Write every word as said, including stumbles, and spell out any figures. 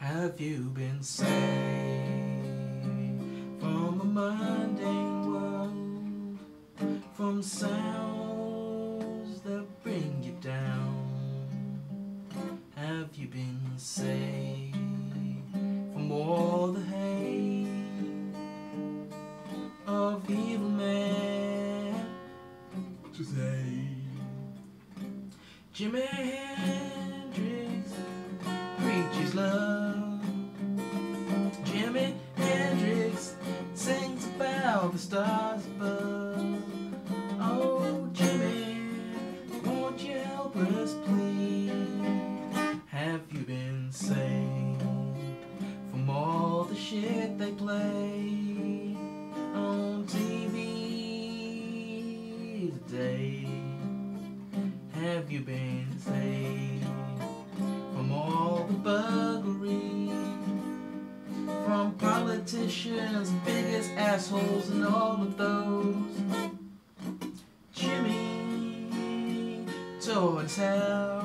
Have you been saved from a mundane world, from sounds that bring you down? Have you been saved from all the hate of evil men today? Jimi Hendrix preaches love. Jimi Hendrix sings about the stars above. Oh, Jimi, won't you help us please? Have you been saved from all the shit they play on T V today? Have you been saved from all the buggery, from politicians, biggest assholes, and all of those? Jimmy towards hell.